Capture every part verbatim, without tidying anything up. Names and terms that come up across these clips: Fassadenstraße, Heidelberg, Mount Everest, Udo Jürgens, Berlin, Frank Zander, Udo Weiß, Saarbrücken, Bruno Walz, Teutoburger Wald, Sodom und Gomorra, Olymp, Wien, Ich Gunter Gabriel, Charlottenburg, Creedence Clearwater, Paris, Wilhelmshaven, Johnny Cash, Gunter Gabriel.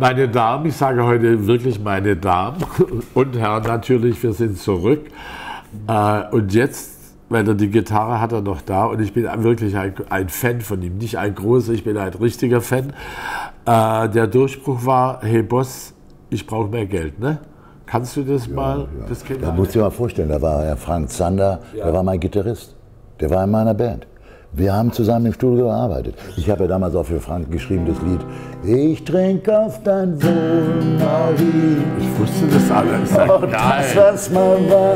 Meine Damen, ich sage heute wirklich meine Damen und Herren natürlich, wir sind zurück. Und jetzt, weil er die Gitarre hat er noch da und ich bin wirklich ein, ein Fan von ihm, nicht ein großer, ich bin ein richtiger Fan. Der Durchbruch war, hey Boss, ich brauche mehr Geld, ne? Kannst du das ja, mal? Ja. Das da musst du dir mal vorstellen, da war Herr Frank Zander, ja. Der war mein Gitarrist, der war in meiner Band. Wir haben zusammen im Studio gearbeitet. Ich habe ja damals auch für Frank geschrieben, das Lied. Ich trinke auf dein Wohl, Marie. Ich wusste das alles. Oh, das, was man war.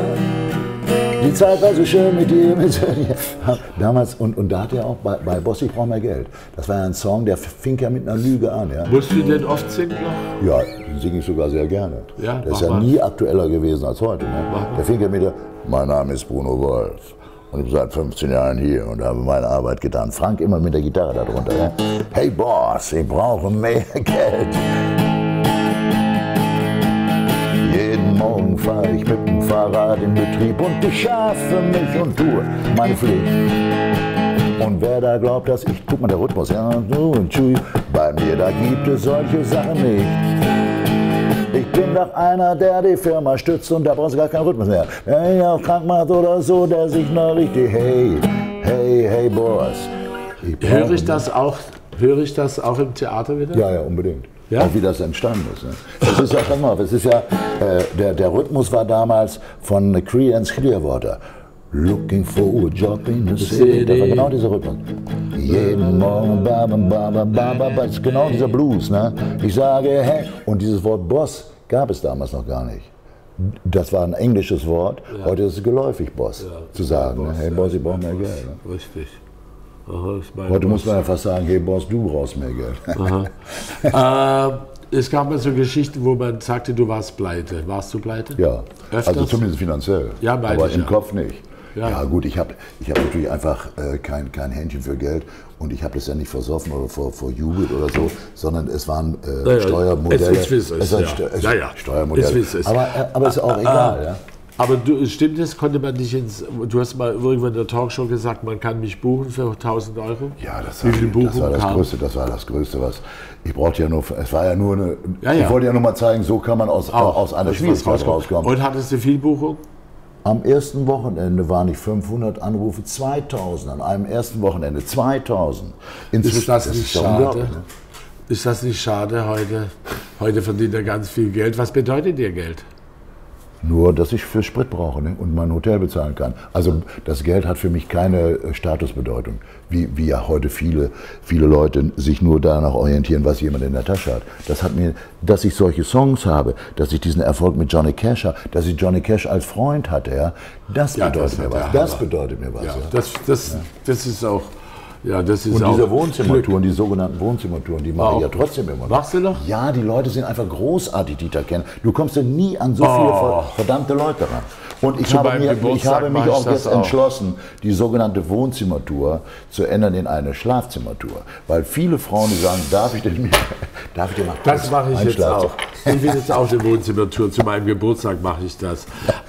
Die Zeit war so schön mit dir. Mit dir. Damals, und, und da hat er auch bei, bei Boss, ich brauche mehr Geld. Das war ja ein Song, der fing ja mit einer Lüge an. Ja. Musst du den oft singen noch? Ja, den singe ich sogar sehr gerne. Ja, der ist ja mal. nie aktueller gewesen als heute. Ne? Der fing ja mit der, mein Name ist Bruno Walz. Und ich bin seit fünfzehn Jahren hier und habe meine Arbeit getan. Frank immer mit der Gitarre darunter. Ja? Hey Boss, ich brauche mehr Geld. Jeden Morgen fahre ich mit dem Fahrrad in Betrieb und ich schaffe mich und tue meine Pflicht. Und wer da glaubt, dass ich, guck mal, der Rhythmus, ja, und tschüss, bei mir, da gibt es solche Sachen nicht. Ich bin doch einer, der die Firma stützt und da brauchst du gar keinen Rhythmus mehr. Wenn ich auch krank macht oder so, der sich noch richtig, hey, hey, hey, Boss. Ich höre, ich das auch, höre ich das auch im Theater wieder? Ja, ja, unbedingt. Ja? Auch wie das entstanden ist. Ne? Das ist ja, pass mal auf, es ist ja, äh, der, der Rhythmus war damals von Creedence Clearwater. Looking for a job in the city. Das war genau dieser Rhythmus. Jeden Morgen, ba, ba, ba, ba, ba, ba, ist genau dieser Blues, ne? Ich sage, hey, und dieses Wort Boss gab es damals noch gar nicht. Das war ein englisches Wort, ja. Heute ist es geläufig, Boss, ja, zu sagen, Boss, ne? Hey Boss, ich brauche mehr Geld. Ne? Richtig. Aha, ich meine, heute Boss, muss man ja fast sagen, hey Boss, du brauchst mehr Geld. Aha. äh, es gab mal so Geschichten, wo man sagte, du warst pleite. Warst du pleite? Ja, öfters? Also zumindest finanziell, ja, aber ich, im ja. Kopf nicht. Ja. Ja gut, ich habe ich hab natürlich einfach äh, kein, kein Händchen für Geld und ich habe das ja nicht versoffen oder vor, vor Jugend oder so, sondern es waren äh, naja, Steuermodelle. Es ist, es ist, ja. Ja, ja. Steuermodelle. Es ist. Aber, aber ist auch äh, egal. Äh, ja? Aber du, stimmt es, konnte man nicht ins, du hast mal irgendwann in der Talkshow gesagt, man kann mich buchen für tausend Euro? Ja, das war, das war das Größte, das war das Größte, was, ich brauchte ja nur, es war ja nur eine, ja, ja. Ich wollte ja nur mal zeigen, so kann man aus, auch, aus einer Schwierigkeit rauskommen. Und hattest du viel Buchung? Am ersten Wochenende waren nicht fünfhundert Anrufe, zweitausend. An einem ersten Wochenende zweitausend. Inzwischen, ist das nicht das ist schade? Ne? Ist das nicht schade heute? Heute verdient er ganz viel Geld. Was bedeutet dir Geld? Nur, dass ich für Sprit brauche, ne? Und mein Hotel bezahlen kann. Also das Geld hat für mich keine Statusbedeutung, wie, wie ja heute viele, viele Leute sich nur danach orientieren, was jemand in der Tasche hat. Das hat mir, dass ich solche Songs habe, dass ich diesen Erfolg mit Johnny Cash habe, dass ich Johnny Cash als Freund hatte, ja, das ja, bedeutet das mir was. Das bedeutet mir was. Ja, ja. Das, das, ja. das ist auch... Ja, das ist und diese Wohnzimmertouren, die sogenannten Wohnzimmertouren, die mache ich ja trotzdem immer noch. Machst du noch? Ja, die Leute sind einfach großartig, die da kennen. Du kommst ja nie an so oh. viele verdammte Leute ran. Und ich habe, mir, ich habe mich auch jetzt auch. entschlossen, die sogenannte Wohnzimmertour zu ändern in eine Schlafzimmertour. Weil viele Frauen, die sagen, darf ich denn mit, darf ich denn mal das mache ich jetzt auch. Ich will jetzt auch eine Wohnzimmertour, zu meinem Geburtstag mache ich das.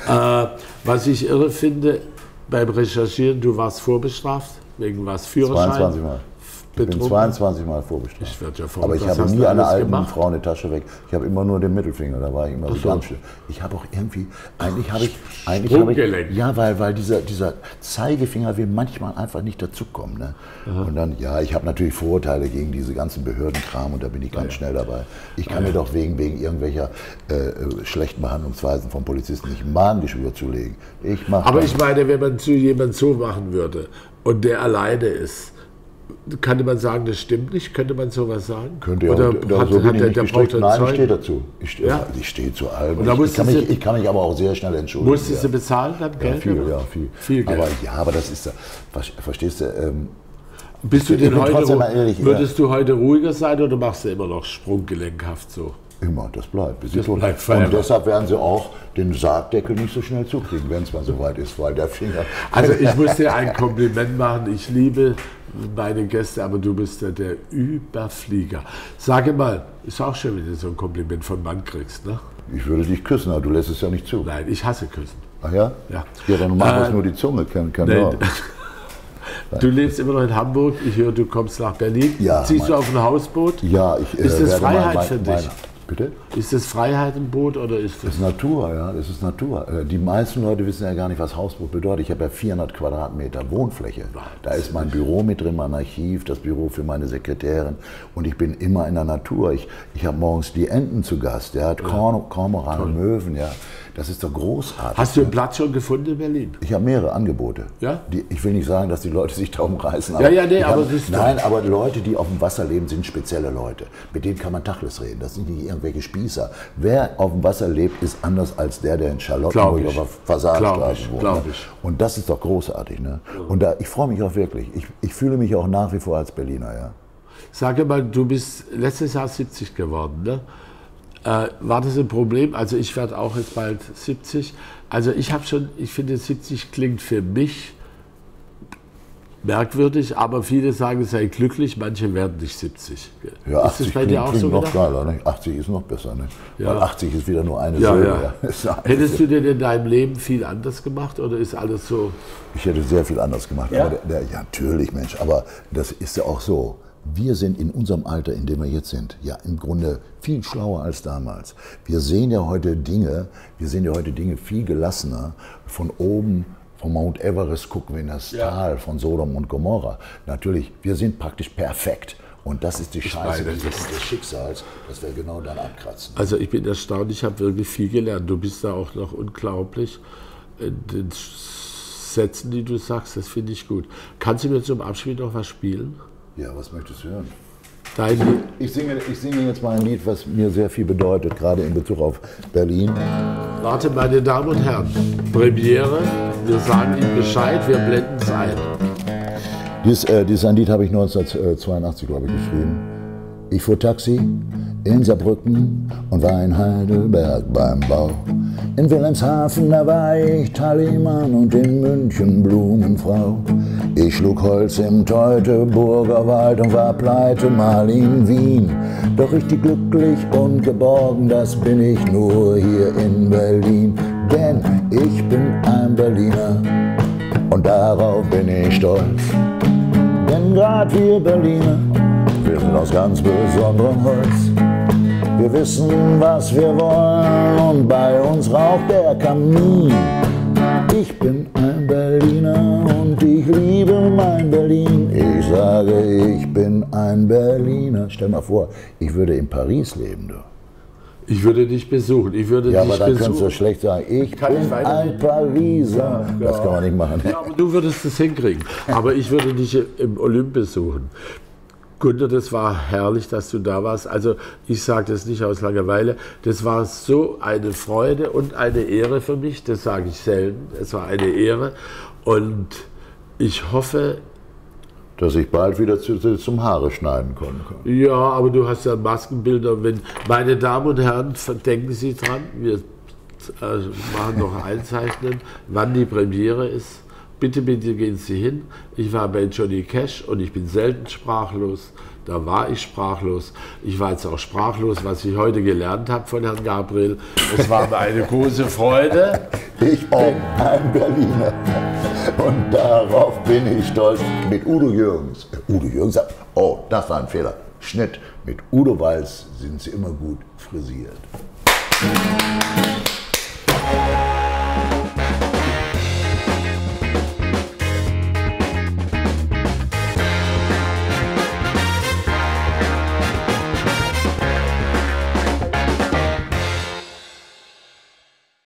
äh, was ich irre finde, beim Recherchieren, du warst vorbestraft? Wegen was? Führerschein? zweiundzwanzig Mal. Ich bin zweiundzwanzig Mal vorbestraft. Ich werde ja vorbestraft. Aber ich habe nie einer alten Frau eine Tasche weg. Ich habe immer nur den Mittelfinger, da war ich immer so ganz schön. Ich habe auch irgendwie, eigentlich habe ich, eigentlich habe ich, ja, weil, weil dieser, dieser Zeigefinger will manchmal einfach nicht dazukommen. Ne? Und dann, ja, ich habe natürlich Vorurteile gegen diese ganzen Behördenkram und da bin ich ganz ja. schnell dabei. Ich kann ja. mir doch wegen, wegen irgendwelcher äh, schlechten Behandlungsweisen von Polizisten nicht Magengeschwür zulegen. Ich mache Aber dann, ich meine, wenn man zu jemandem so machen würde, und der alleine ist, könnte man sagen, das stimmt nicht? Könnte man sowas sagen? Könnte ja. Oder da, hat, so hat der, der braucht Nein, Zeug? ich stehe dazu. Ich, ja? also ich stehe zu allem. Und da ich, kann mich, ich kann mich aber auch sehr schnell entschuldigen. Musstest ja. du bezahlen dann Geld? Ja, viel, oder? ja, viel. viel Geld. Aber, ja, aber das ist, verstehst du, ähm, Bist ich, du denn heute, mal ehrlich, würdest du heute ruhiger sein oder machst du immer noch sprunggelenkhaft so? Immer, das bleibt. Das bleibt und deshalb werden sie auch den Sargdeckel nicht so schnell zukriegen, wenn es mal so weit ist, weil der Finger... Also ich muss dir ein Kompliment machen, ich liebe meine Gäste, aber du bist ja der Überflieger. Sage mal, ist auch schön, wenn du so ein Kompliment von Mann kriegst, ne? Ich würde dich küssen, aber du lässt es ja nicht zu. Nein, ich hasse Küssen. Ach ja? Ja. Ja, dann mach äh, das nur die Zunge, kann, kann nein. Du lebst immer noch in Hamburg, ich höre, du kommst nach Berlin. Ja, Ziehst mein, du auf ein Hausboot? Ja, ich. Ist das Freiheit mein, mein, für dich? Meine, bitte? Ist das Freiheit im Boot oder ist das? Das ist Natur, ja, das ist Natur. Die meisten Leute wissen ja gar nicht, was Hausboot bedeutet. Ich habe ja vierhundert Quadratmeter Wohnfläche. Da ist mein Büro mit drin, mein Archiv, das Büro für meine Sekretärin. Und ich bin immer in der Natur. Ich, ich habe morgens die Enten zu Gast. Der hat Korn, Kormoran, Möwen, ja. Das ist doch großartig. Hast du einen Platz schon gefunden in Berlin? Ich habe mehrere Angebote. Ja? Die, ich will nicht sagen, dass die Leute sich da umreißen. Aber ja, ja, nee, aber... Haben, das ist nein, aber Leute, die auf dem Wasser leben, sind spezielle Leute. Mit denen kann man Tachles reden. Das sind nicht irgendwelche Spießer. Wer auf dem Wasser lebt, ist anders als der, der in Charlottenburg oder Fassadenstraße wohnt. Ne? Und das ist doch großartig. Ne? Und da, ich freue mich auch wirklich. Ich, ich fühle mich auch nach wie vor als Berliner. Ja? Sag mal, du bist letztes Jahr siebzig geworden, ne? Äh, war das ein Problem? Also ich werde auch jetzt bald siebzig. Also ich habe schon, ich finde siebzig klingt für mich merkwürdig, aber viele sagen, sei glücklich, manche werden nicht siebzig. Ja, ist das bei klingt, dir auch so noch geiler, nicht? achtzig ist noch besser, nicht? Ja. Weil achtzig ist wieder nur eine ja, Silbe. Ja. Hättest du denn in deinem Leben viel anders gemacht oder ist alles so? Ich hätte sehr viel anders gemacht. Ja, aber der, der, ja natürlich, Mensch, aber das ist ja auch so. Wir sind in unserem Alter, in dem wir jetzt sind, ja im Grunde viel schlauer als damals. Wir sehen ja heute Dinge, wir sehen ja heute Dinge viel gelassener. Von oben, vom Mount Everest gucken wir in das ja. Tal von Sodom und Gomorra. Natürlich, wir sind praktisch perfekt. Und das ist die Scheiße des Schicksals, dass wir genau dann abkratzen. Also ich bin erstaunt, ich habe wirklich viel gelernt. Du bist da auch noch unglaublich. Den Sätzen, die du sagst, das finde ich gut. Kannst du mir zum Abschied noch was spielen? Ja, was möchtest du hören? Dein ich, singe, ich singe jetzt mal ein Lied, was mir sehr viel bedeutet, gerade in Bezug auf Berlin. Warte, meine Damen und Herren, Premiere, wir sagen Ihnen Bescheid, wir blenden es ein. Dies, äh, dieses ein Lied habe ich neunzehnhundertzweiundachtzig, glaube ich, geschrieben. Ich fuhr Taxi in Saarbrücken und war in Heidelberg beim Bau. In Wilhelmshaven, da war ich Tallymann und in München Blumenfrau. Ich schlug Holz im Teutoburger Wald und war pleite mal in Wien. Doch richtig glücklich und geborgen, das bin ich nur hier in Berlin. Denn ich bin ein Berliner und darauf bin ich stolz. Denn gerade wir Berliner, wir sind aus ganz besonderem Holz. Wir wissen, was wir wollen und bei uns raucht der Kamin. Ich bin ein Berliner und ich liebe mein Berlin. Ich sage, ich bin ein Berliner. Stell mal vor, ich würde in Paris leben, du. Ich würde dich besuchen. Ich würde ja, dich aber dann besuchen. Könntest du schlecht sagen, ich kann bin ich ein Pariser. Ja, das kann man nicht machen. Ja, aber du würdest es hinkriegen. Aber ich würde dich im Olymp besuchen. Gunter, das war herrlich, dass du da warst. Also ich sage das nicht aus Langeweile. Das war so eine Freude und eine Ehre für mich. Das sage ich selten. Es war eine Ehre. Und ich hoffe... Dass ich bald wieder zu, zum Haare schneiden kann. Ja, aber du hast ja Maskenbilder. Wenn, meine Damen und Herren, denken Sie dran. Wir äh, machen noch einzeichnen, wann die Premiere ist. Bitte, bitte gehen Sie hin. Ich war bei Johnny Cash und ich bin selten sprachlos. Da war ich sprachlos. Ich war jetzt auch sprachlos, was ich heute gelernt habe von Herrn Gabriel. Es war mir eine große Freude. Ich bin ein Berliner und darauf bin ich stolz. Mit Udo Jürgens. Udo Jürgens sagt, oh, das war ein Fehler. Schnitt. Mit Udo Weiß sind Sie immer gut frisiert.